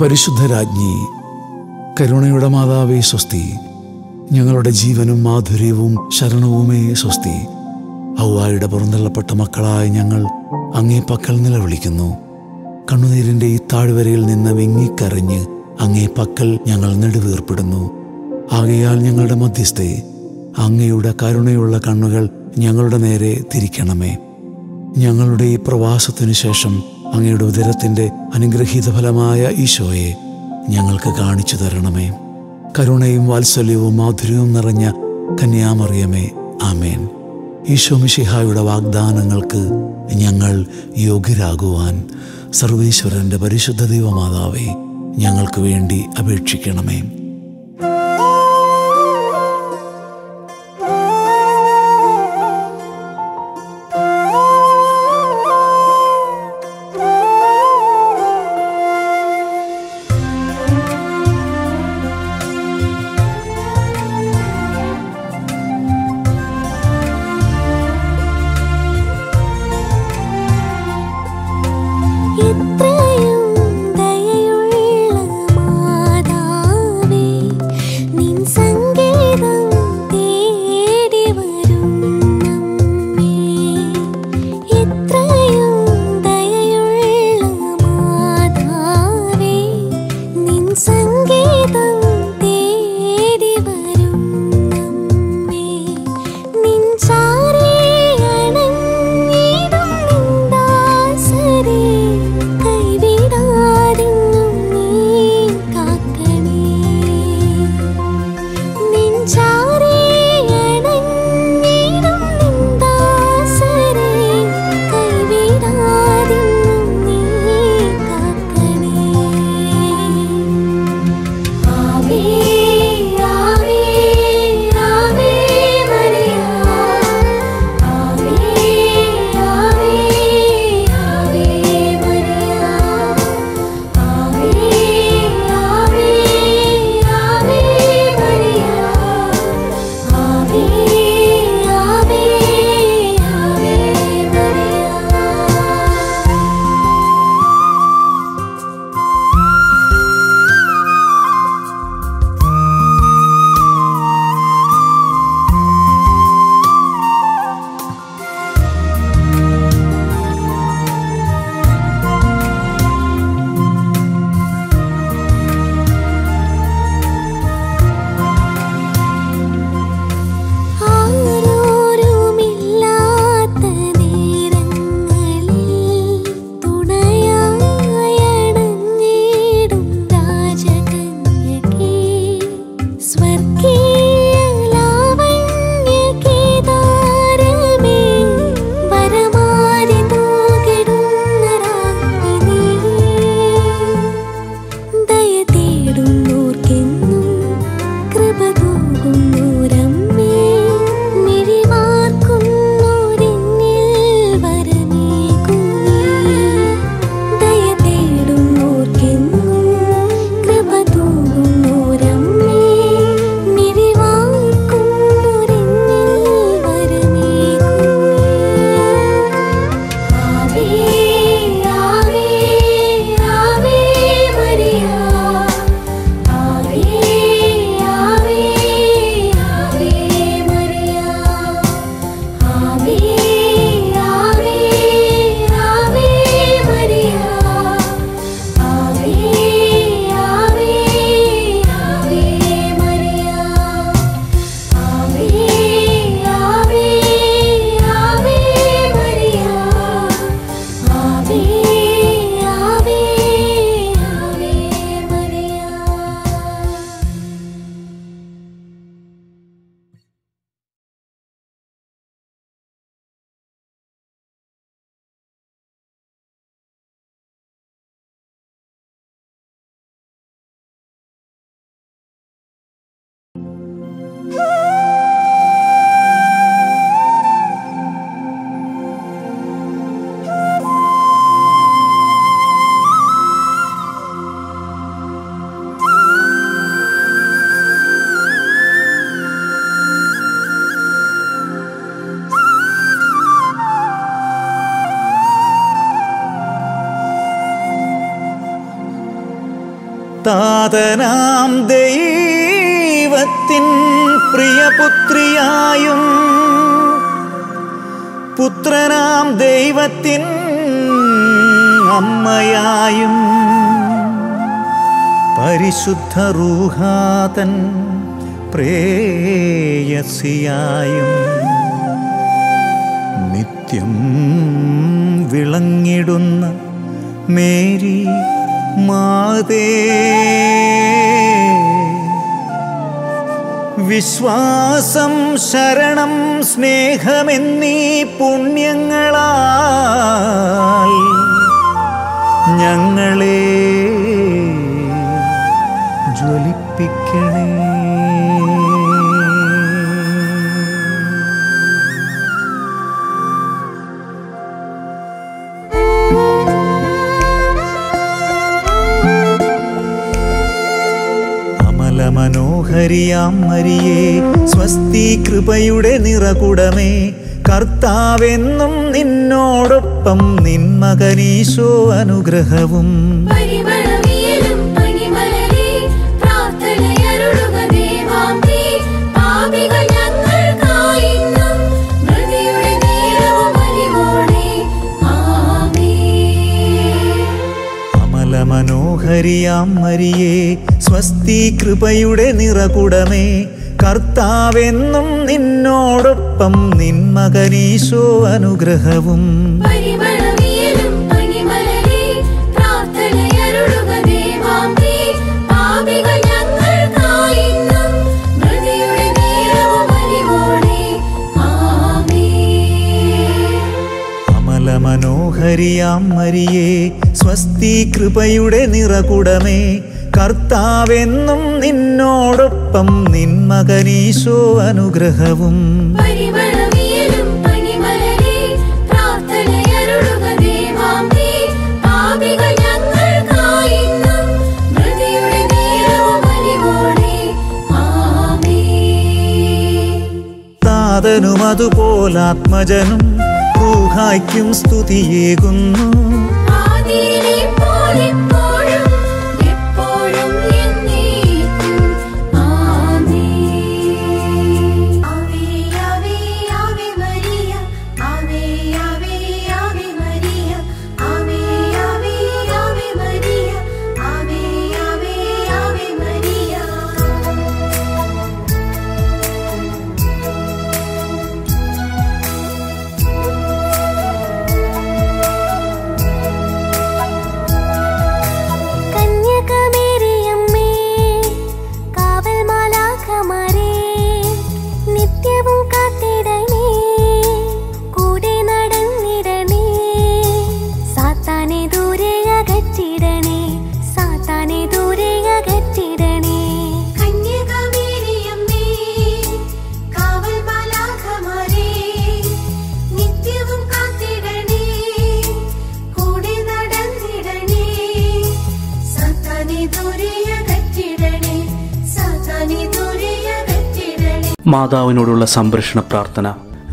പരിശുദ്ധ രാജ്ഞി, കരുണയുടെ മാതാവേ സ്വസ്തി. ഞങ്ങളുടെ ജീവനും മാധുര്യവും ശരണവുമേ സ്വസ്തി. ഹൗവായുടെ പുറന്തള്ളപ്പെട്ട മക്കളായി ഞങ്ങൾ അങ്ങേ പക്കൽ നിലവിളിക്കുന്നു. കണ്ണുനീരിൻ്റെ ഈ താഴ്വരയിൽ നിന്ന് വിങ്ങിക്കരഞ്ഞ് അങ്ങേ പക്കൽ ഞങ്ങൾ നെടുവീർപ്പെടുന്നു. ആകയാൽ ഞങ്ങളുടെ മധ്യസ്ഥേ, അങ്ങയുടെ കരുണയുള്ള കണ്ണുകൾ ഞങ്ങളുടെ നേരെ തിരിക്കണമേ. ഞങ്ങളുടെ ഈ പ്രവാസത്തിനു ശേഷം അങ്ങയുടെ ഉദരത്തിൻ്റെ അനുഗ്രഹീത ഫലമായ ഈശോയെ ഞങ്ങൾക്ക് കാണിച്ചു തരണമേ. കരുണയും വാത്സല്യവും മാധുര്യവും നിറഞ്ഞ കന്യാമറിയമേ, ആമേൻ. ഈശോ മിശിഹായുടെ വാഗ്ദാനങ്ങൾക്ക് ഞങ്ങൾ യോഗ്യരാകുവാൻ സർവേശ്വരൻ്റെ പരിശുദ്ധ ദൈവമാതാവേ, ഞങ്ങൾക്ക് വേണ്ടി അപേക്ഷിക്കണമേ. ഇത്രയും ദയയുള്ള മാതാവേ, തനാം ദൈവത്തിൻ പ്രിയപുത്രിയായും പുത്രനാം ദൈവത്തിൻ അമ്മയായും പരിശുദ്ധ റൂഹാതൻ പ്രേയസിയായും നിത്യം വിളങ്ങിടുന്ന മേരി മാതേ വിശ്വാസം ശരണം സ്നേഹമെന്നീ പുണ്യങ്ങളാൽ ഞങ്ങളെ ജ്വലിപ്പിക്കണേ. ഹരിയാം മരിയേ സ്വസ്തി കൃപയുടെ നിറകുടമേ, കർത്താവെന്നും നിന്നോടൊപ്പം നിൻ മകനീശോ അനുഗ്രഹവും ഹരിയാം മരിയേ സ്വസ്തി കൃപയുടെ നിറകുടമേ, കർത്താവെന്നും നിന്നോടൊപ്പം നിൻ മകനീശോ അനുഗ്രഹവും ഹരിയാം മരിയേ സ്വസ്തി കൃപയുടെ നിറകുടമേ, കർത്താവെന്നും നിന്നോടൊപ്പം നിൻ മകനീശോ അനുഗ്രഹവും താതനും അതുപോലാത്മജനും ും സ്തുതിയേകുന്നു മാതാവിനോടുള്ള സംരക്ഷണ പ്രാർത്ഥന.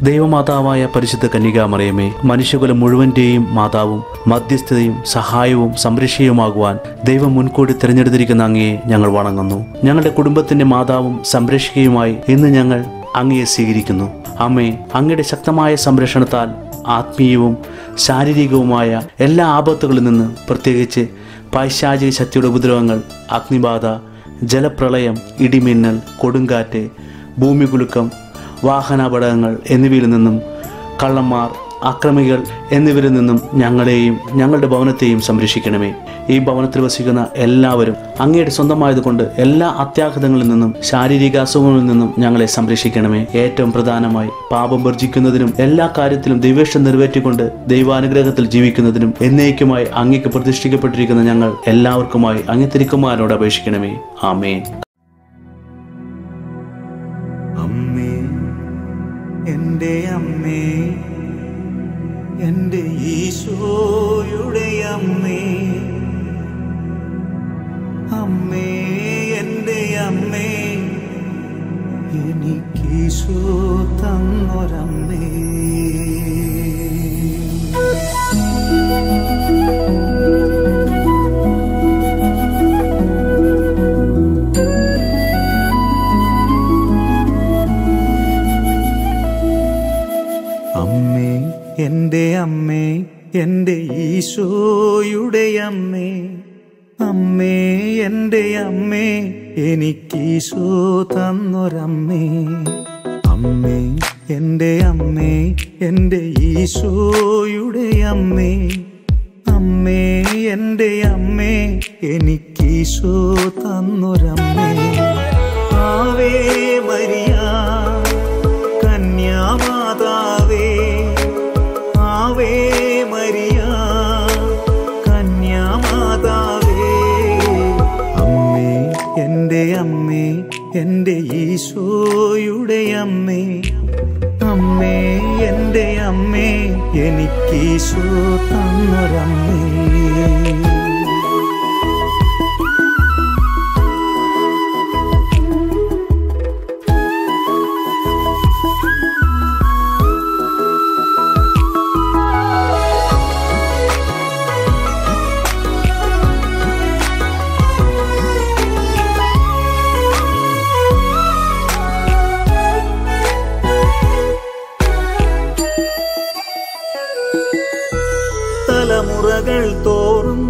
ദൈവമാതാവായ പരിശുദ്ധ കന്യകാമറിയമേ, മനുഷ്യകുലം മുഴുവൻ്റെയും മാതാവും മധ്യസ്ഥതയും സഹായവും സംരക്ഷകയുമാകുവാൻ ദൈവം മുൻകൂടി തിരഞ്ഞെടുത്തിരിക്കുന്ന അങ്ങയെ ഞങ്ങൾ വണങ്ങുന്നു. ഞങ്ങളുടെ കുടുംബത്തിൻ്റെ മാതാവും സംരക്ഷകയുമായി ഇന്ന് ഞങ്ങൾ അങ്ങയെ സ്വീകരിക്കുന്നു. അമ്മേ, അങ്ങയുടെ ശക്തമായ സംരക്ഷണത്താൽ ആത്മീയവും ശാരീരികവുമായ എല്ലാ ആപത്തുകളിൽ നിന്ന്, പ്രത്യേകിച്ച് പൈശാചിക ശക്തിയുടെ ഉപദ്രവങ്ങൾ, അഗ്നിബാധ, ജലപ്രളയം, ഇടിമിന്നൽ, കൊടുങ്കാറ്റ്, ഭൂമികുലുക്കം, വാഹനാപടകങ്ങൾ എന്നിവയിൽ നിന്നും, കള്ളന്മാർ, അക്രമികൾ എന്നിവരിൽ നിന്നും ഞങ്ങളെയും ഞങ്ങളുടെ ഭവനത്തെയും സംരക്ഷിക്കണമേ. ഈ ഭവനത്തിൽ വസിക്കുന്ന എല്ലാവരും അങ്ങയുടെ സ്വന്തമായതുകൊണ്ട് എല്ലാ അത്യാഘാതങ്ങളിൽ നിന്നും ശാരീരിക അസുഖങ്ങളിൽ നിന്നും ഞങ്ങളെ സംരക്ഷിക്കണമേ. ഏറ്റവും പ്രധാനമായി പാപം വർജിക്കുന്നതിനും എല്ലാ കാര്യത്തിലും ദൈവേഷ്ടം നിറവേറ്റിക്കൊണ്ട് ദൈവാനുഗ്രഹത്തിൽ ജീവിക്കുന്നതിനും എന്നേക്കുമായി അങ്ങേക്ക് പ്രതിഷ്ഠിക്കപ്പെട്ടിരിക്കുന്ന ഞങ്ങൾ എല്ലാവർക്കുമായി അങ്ങ് തിരുക്കുമാരനോട് അപേക്ഷിക്കണമേ. ആമേൻ. എൻ്റെ ഈശോയുടെ അമ്മേ, അമ്മേ എൻ്റെ അമ്മേ, എനിക്കീശോ തന്നൊരമ്മേ. ഈശോയുടെ അമ്മേ, അമ്മേ എൻ്റെ അമ്മേ, എനിക്കീശോ തന്നൊരമ്മേ. അമ്മേ എൻ്റെ അമ്മേ, എൻ്റെ ഈശോയുടെ അമ്മേ, അമ്മേ എൻ്റെ അമ്മേ, എനിക്കീശോ തന്നൊരമ്മേ. ആവേ മരിയ കന്യാമാതാവേ, ആവേ മരിയ കന്യാമാതാവേ. അമ്മേ എൻ്റെ അമ്മേ, എൻ്റെ ഈശോയുടെ അമ്മേ, അമ്മേ എൻ്റെ അമ്മേ, എനിക്കീശോ തന്നൊരമ്മേ. തലമുറകൾ തോറും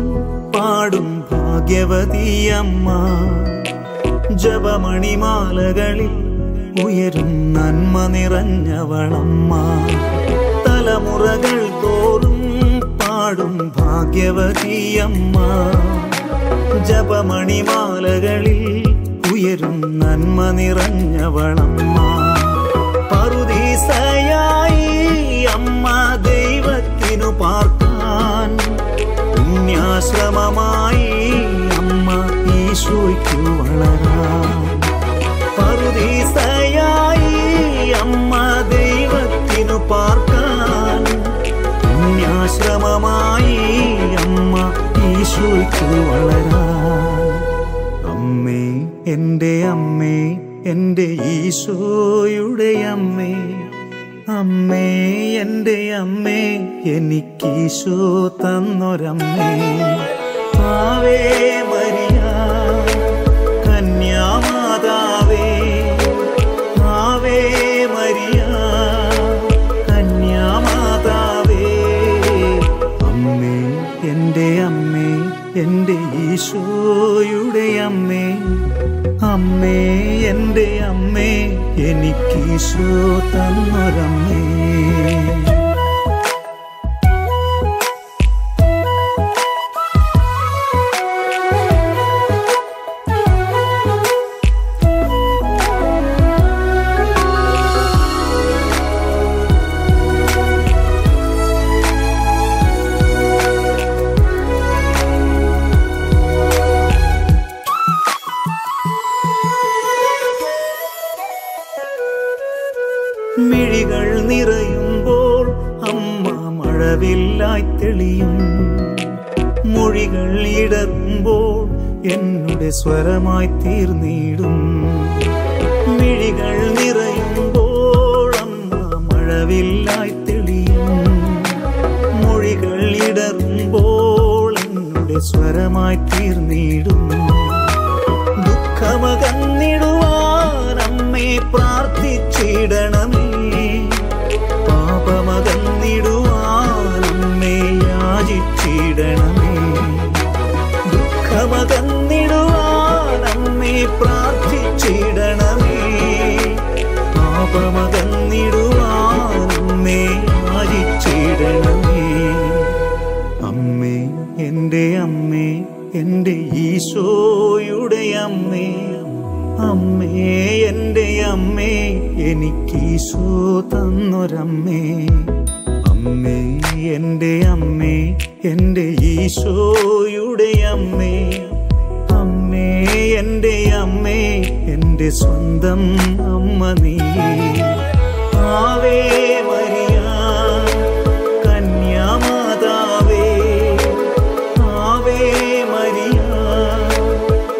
പാടും ഭാഗ്യവതിയമ്മ, ജപമണിമാലകളിൽ ഉയരും നന്മ നിറഞ്ഞവളമ്മ. തലമുറകൾ തോറും പാടും ഭാഗ്യവതിയമ്മ, ജപമണിമാലകളിൽ ഉയരും നന്മ നിറഞ്ഞവളമ്മ. പറുദീസയായി അമ്മ ദൈവത്തിനു പാർക്കും പുണ്യാശ്രമമായി അമ്മ ഈശോയ്ക്കു വളരാം. പറുദീസയായി അമ്മ ദൈവത്തിനു പാർക്കാൻ പുണ്യാശ്രമമായി അമ്മ ഈശോയ്ക്കു വളരാം. അമ്മേ എൻ്റെ അമ്മേ, എൻ്റെ ഈശോയുടെ അമ്മേ, അമ്മേ എൻ്റെ അമ്മേ, എനിക്കീശോ തന്നൊരമ്മേ. ആവേ മരിയ കന്യാമാതാവേ, ആവേ മരിയ കന്യാമാതാവേ. അമ്മേ എൻ്റെ അമ്മേ, എൻ്റെ ഈശോയുടെ അമ്മേ, അമ്മേ എൻ്റെ അമ്മേ, എനിക്കീശോ തന്നൊരമ്മേ. മിഴികൾ നിറയുമ്പോൾ അമ്മ മഴവില്ലായി തെളിയും, മൊഴികൾ ഇടറുമ്പോൾ എന്നുടെ സ്വരമായി തീർന്നിടും. മിഴികൾ നിറയുമ്പോൾ അമ്മ മഴവില്ലായി തെളിയും, മൊഴികൾ ഇടറുമ്പോൾ എന്നുടെ സ്വരമായി തീർന്നിടും. ദുഃഖമകന്നിടുവാൻ അമ്മേ പ്രാർത്ഥിച്ചിടണമേ, പാപമകന്നിടുവാനമ്മേ യാചിച്ചിടണമേ. ദുഃഖമകന്നിടുവാനമ്മേ പ്രാർത്ഥിച്ചിടണമേ, പാപമകന്നിടുവാനമ്മേ യാചിച്ചിടണമേ. അമ്മേ എൻ്റെ അമ്മേ, എൻ്റെ ഈശോയുടെ അമ്മേ, അമ്മേ എൻ്റെ അമ്മേ, എനിക്കീശോ തന്നൊരമ്മേ. അമ്മേ എൻ്റെ അമ്മേ, എൻ്റെ ഈശോയുടെ അമ്മേ, അമ്മേ എൻ്റെ അമ്മേ, എൻ്റെ സ്വന്തം അമ്മ നീയേ. ആവേ മരിയ കന്യാമാതാവേ, ആവേ മരിയ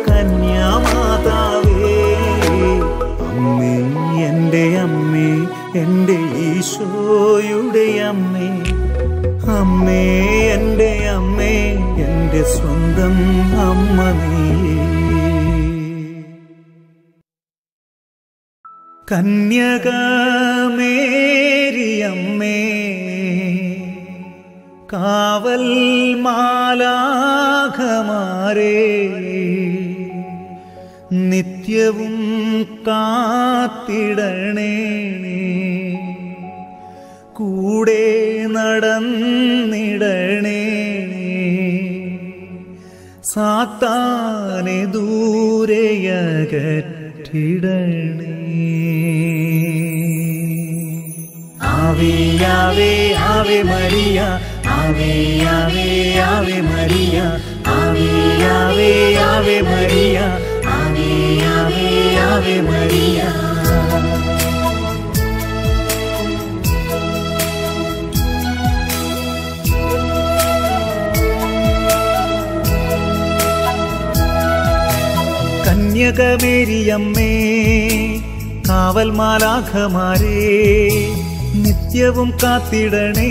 കന്യാമാതാവേ. അമ്മേ എൻ്റെ അമ്മേ, എൻ്റെ ഈശോയുടെ അമ്മേ, അമ്മേ എൻ്റെ അമ്മേ, എൻ്റെ സ്വന്തം അമ്മ നീയേ. കന്യക മേരി അമ്മേ, കാവൽ മാലാഖമാരെ നിത്യവും കാത്തിടണേ, കൂടെ നടന്നിടണേ, സാത്താനെ ദൂരെയകറ്റിടണേ. आवे आवे मरिया, आवे आवे आवे मरिया, आवे आवे आवे मरिया, आवे आवे आवे मरिया. कन्यक मेरी अम्मे कावल मालाखमारे നിത്യവും കാത്തിടണേ,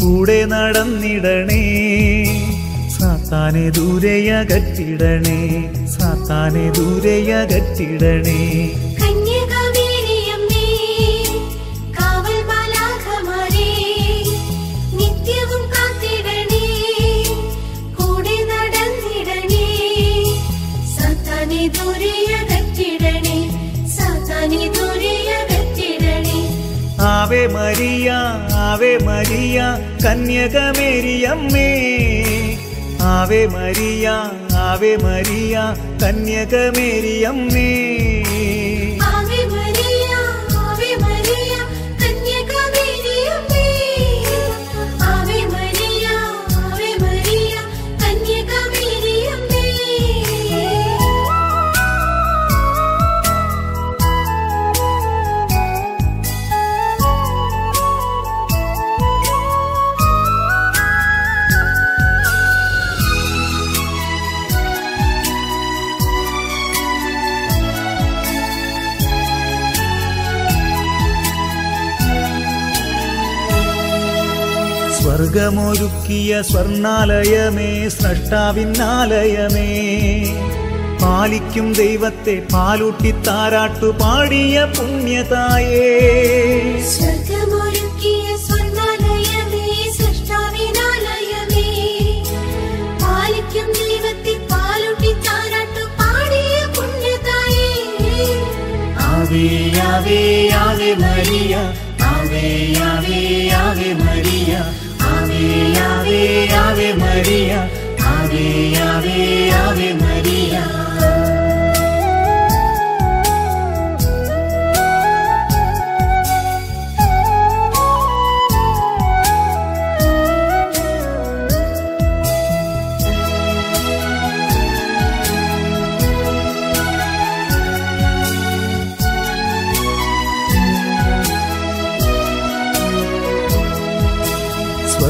കൂടെ നടന്നിടണേ, സാത്താനെ ദൂരെയകറ്റിടണേ, സാത്താനെ ദൂരെയകറ്റിടണേ. आवे मरिया, आवे मरिया, कन्यक मेरी अम्मे. आवे मरिया, आवे मरिया, कन्यक मेरी अम्मे. സ്വർഗമൊരുക്കിയ സ്വർണാലയമേ, സ്രഷ്ടാവിന്നാലയമേ, പാലിക്കും ദൈവത്തെ പാലൂട്ടി താരാട്ടു പാടിയ പുണ്യതായേ. സ്വർഗമൊരുക്കിയ സ്വർണാലയമേ, സ്രഷ്ടാവിന്നാലയമേ, പാലിക്കും ദൈവത്തെ പാലൂട്ടി താരാട്ടു പാടിയ പുണ്യതായേ. Ave Ave Ave Maria, Ave Ave Ave Maria, आवे आवे मरिया, आवे आवे आवे मरिया.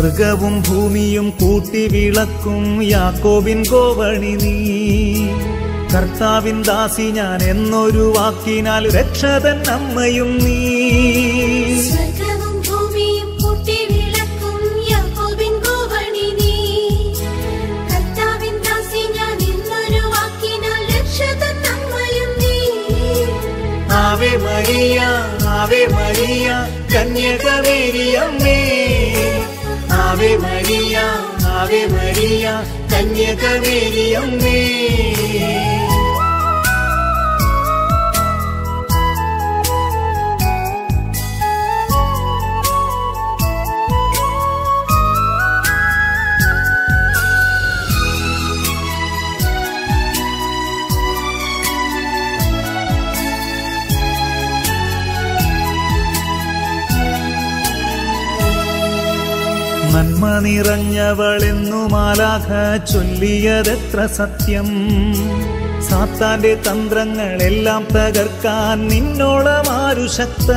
സ്വർഗവും ഭൂമിയും കൂട്ടി വിളക്കും യാക്കോബിൻ ഗോവണി നീ, കർത്താവിൻ ദാസി ഞാൻ എന്നൊരു വാക്കിനാൽ രക്ഷതൻ അമ്മയും നീ. ആവേ മരിയ, ആവേ മരിയ, കന്യക മേരി അമ്മേ. आवे मरिया, आवे मरिया, कन्यक मेरी अम्मे. നന്മ നിറഞ്ഞവളെന്നു മാലാഖ ചൊല്ലിയതെത്ര സത്യം, സാത്താന്റെ തന്ത്രങ്ങളെല്ലാം തകർക്കാൻ നിന്നോളമാരു ശക്ത.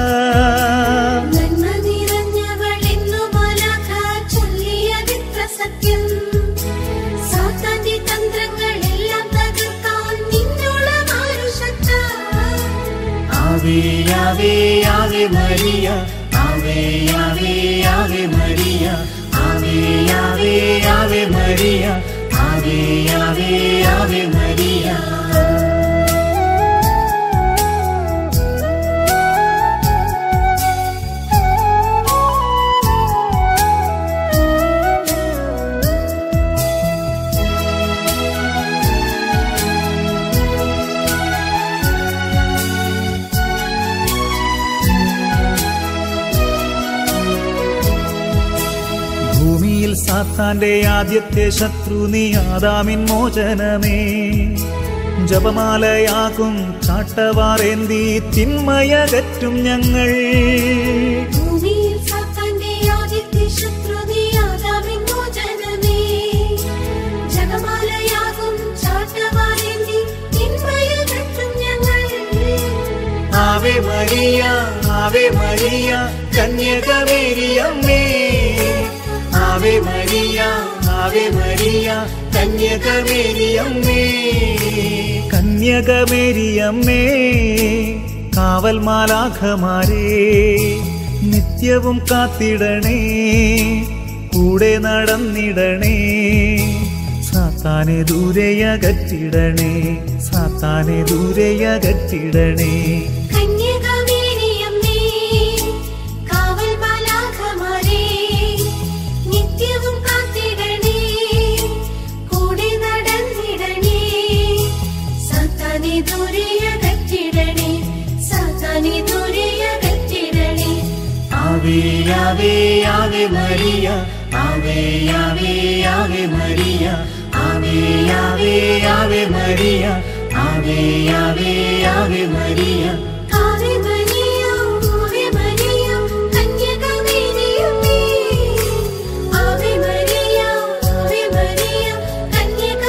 Ave Ave Ave Maria, Ave Ave Ave Maria, आवे आवे मरिया, आवे आवे आवे मरिया. സാത്താന്റെ ആദ്യത്തെ ശത്രു നീ ആദാമിൻ മോചനമേ. ജപമാലയാകും ചാട്ടവാറേന്തി തിന്മയകറ്റും ഞങ്ങൾ. ആവേ മരിയ കന്യകമേരിയമ്മേ, ആവേ മരിയ കന്യകമേരിയമ്മേ, കന്യകമേരിയമ്മേ കാവൽ മാലാഖമാരേ നിത്യവും കാത്തിടണേ, കൂടെ നടന്നിടണേ, സാത്താനെ ദൂരെയകറ്റിടണേ, സാത്താനെ ദൂരെയകറ്റിടണേ. Ave Ave Maria, Ave Ave Ave Maria, Ave Ave Ave Maria, Ave Ave Ave Maria, Ave Maria, Ave Maria, Kanyakumari, Ave Maria, Ave Maria, Kanyakumari, Ave Maria, Ave Maria, Kanyakumari.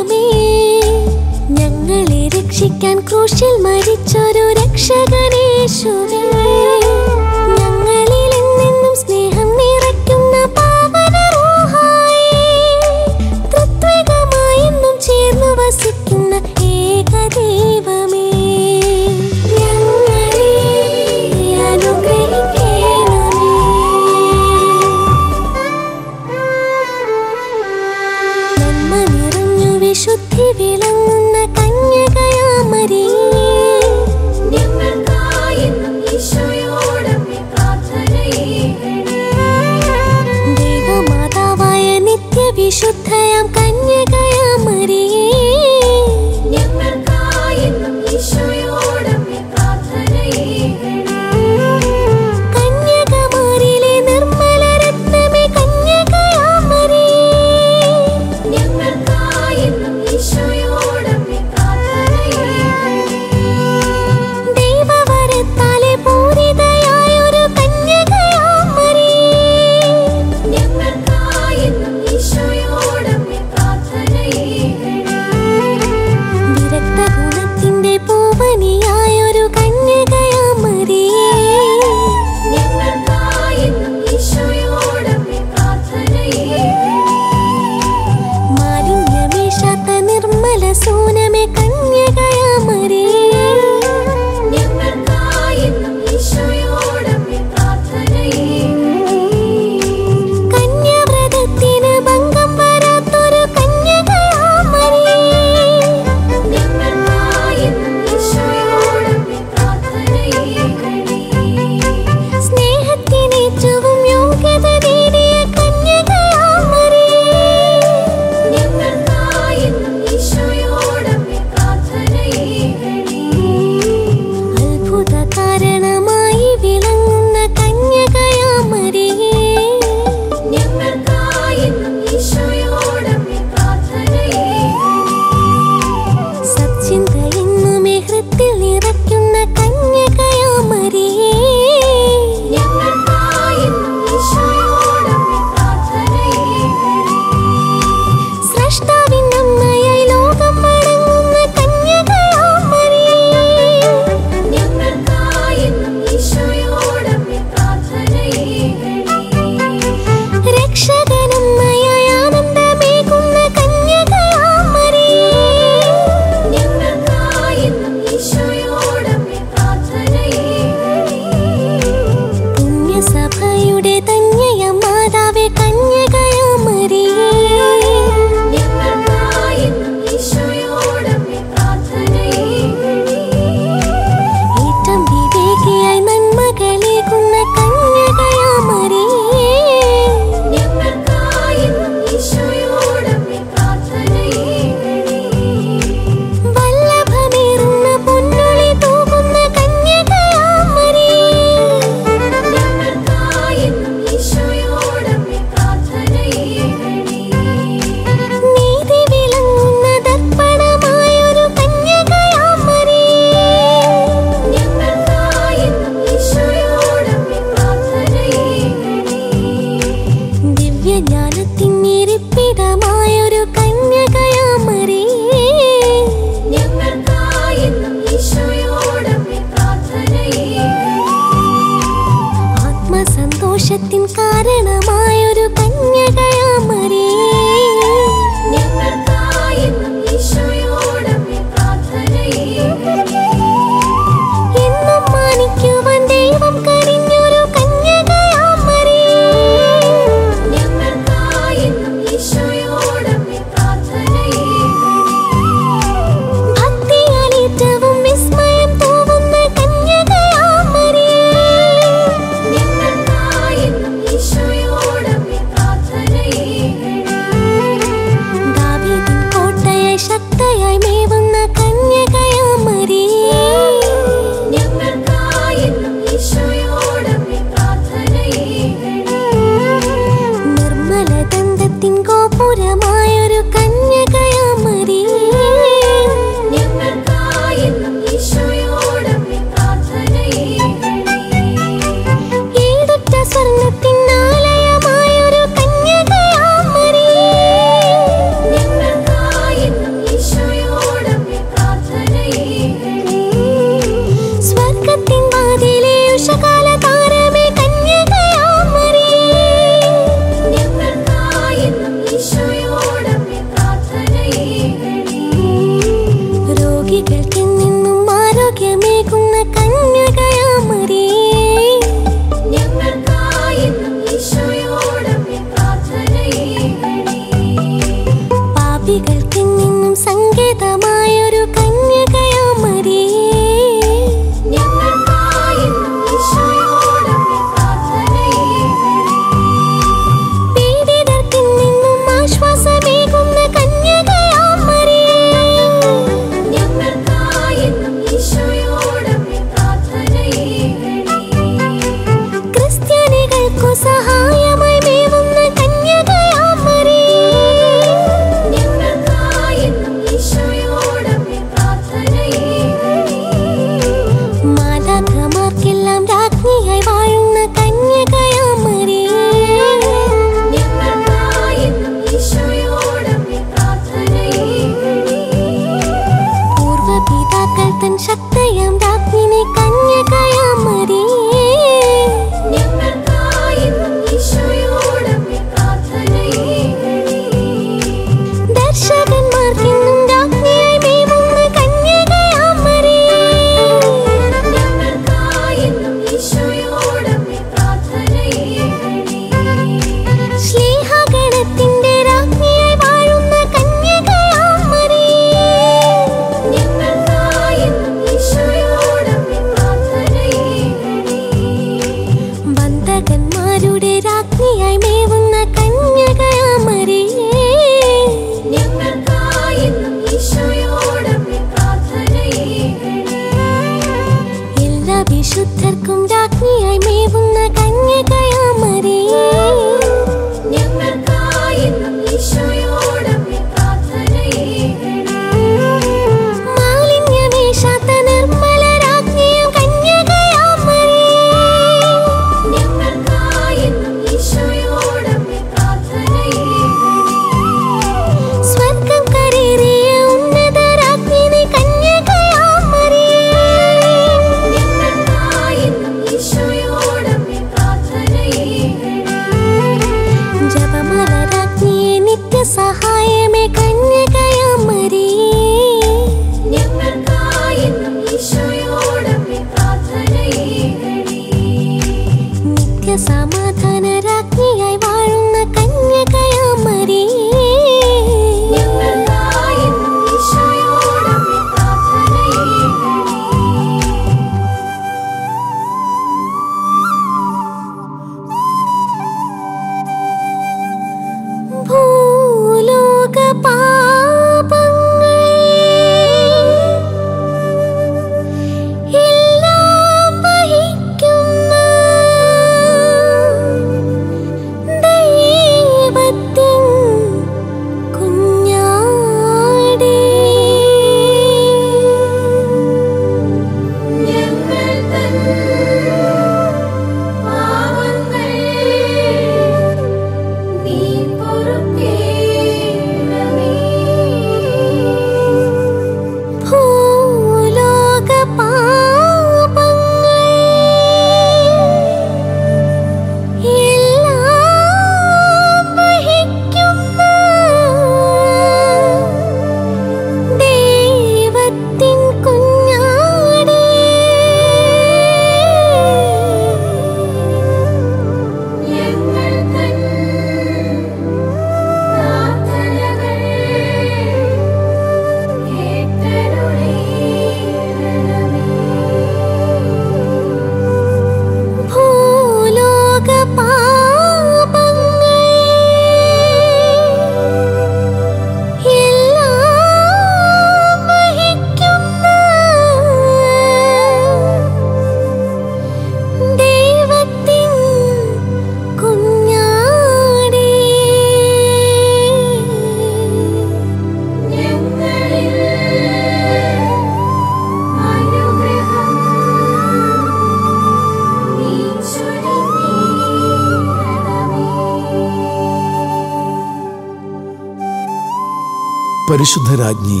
പരിശുദ്ധ രാജ്ഞി,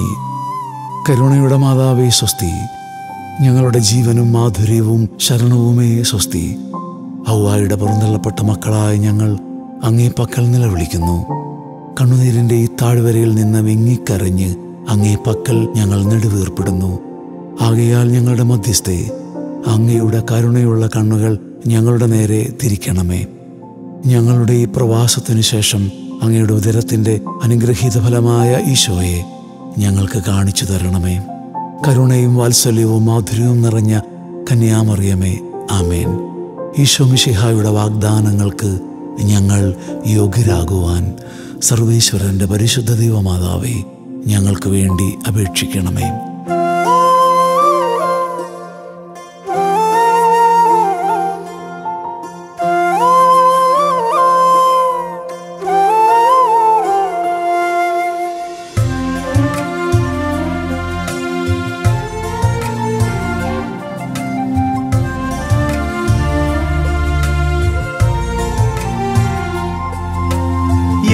കരുണയുടെ മാതാവേ സ്വസ്തി. ഞങ്ങളുടെ ജീവനും മാധുര്യവും ശരണവുമേ സ്വസ്തി. ഹൗവായുടെ പുറന്തള്ളപ്പെട്ട മക്കളായ ഞങ്ങൾ അങ്ങേ പക്കൽ നിലവിളിക്കുന്നു. കണ്ണുനീരിൻ്റെ ഈ താഴ്വരയിൽ നിന്ന് വിങ്ങിക്കരഞ്ഞ് അങ്ങേ പക്കൽ ഞങ്ങൾ നെടുവീർപ്പെടുന്നു. ആകയാൽ ഞങ്ങളുടെ മധ്യസ്ഥേ, അങ്ങയുടെ കരുണയുള്ള കണ്ണുകൾ ഞങ്ങളുടെ നേരെ തിരിക്കണമേ. ഞങ്ങളുടെ ഈ പ്രവാസത്തിനു ശേഷം അങ്ങയുടെ ഉദരത്തിൻ്റെ അനുഗ്രഹീത ഫലമായ ഈശോയെ ഞങ്ങൾക്ക് കാണിച്ചു തരണമേ. കരുണയും വാത്സല്യവും മാധുര്യവും നിറഞ്ഞ കന്യാമറിയമേ, ആമേൻ. ഈശോ മിശിഹായുടെ വാഗ്ദാനങ്ങൾക്ക് ഞങ്ങൾ യോഗ്യരാകുവാൻ സർവേശ്വരൻ്റെ പരിശുദ്ധ ദൈവമാതാവേ, ഞങ്ങൾക്ക് വേണ്ടി അപേക്ഷിക്കണമേ.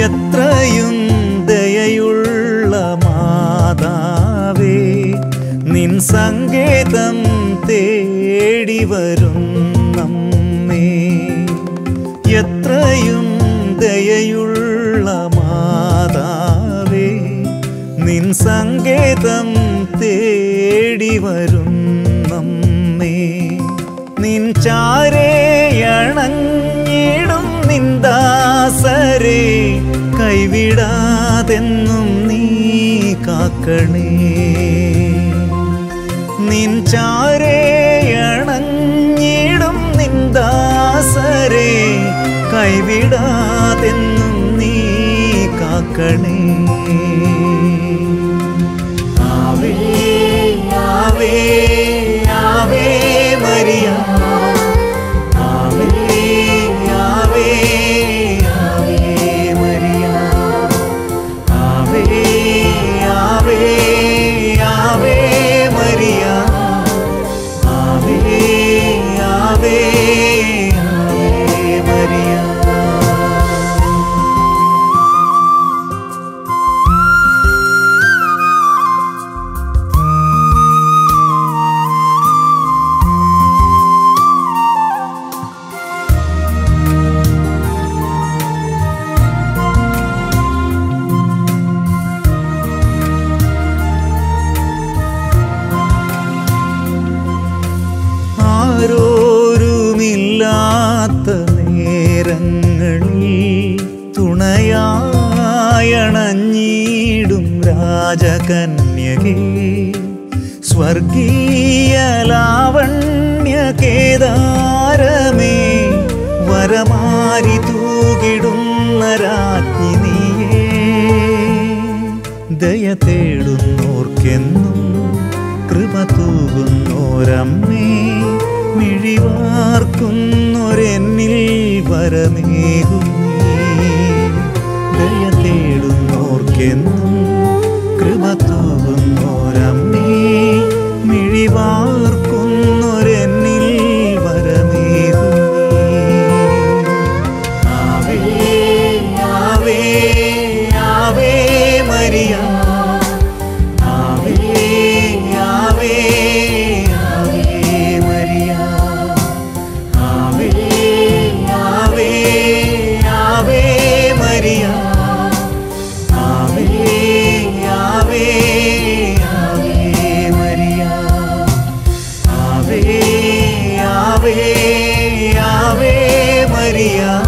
എത്രയും ദയയുള്ള മാതാവേ, നിൻ സങ്കേതം തേടി വരും നമ്മേ. എത്രയും ദയയുള്ള മാതാവേ, നിൻ സങ്കേതം തേടി വരും നമ്മേ. നിൻ ചാരേ അണഞ്ഞിടും നിന്ദാസരേ, കൈവിടാതെന്നും നീ കാക്കണേ. നിൻ ചാരേ അണഞ്ഞിടും നിന്ദാസരേ, കൈവിടാതെന്നും നീ കാക്കണേ. ആവേ ആവേ ആവേ മരിയ, ാത്ത നേരങ്ങളിൽ തുണയായണഞ്ഞിടും രാജകന്യകേ, സ്വർഗീയ ലാവണ്യകേദാരമേ, വരമാരി തൂകിടുന്ന രാജ്ഞിനിയേ. ദയ തേടുന്നോർക്കെന്നും കൃപ തൂകുന്നോരമ്മേ, മിഴിവാർക്കുന്നൊരെന്നിൽ വരമേകുന്നേ. ദയ തേടുന്നോർക്കെന്നും കൃപ തൂകുന്നോരമ്മേ, മിഴിവാർക്കുന്നൊരെന്നിൽ വരമേകുന്നേ. Ave Ave Ave Maria, Ave Ave ave ave maria.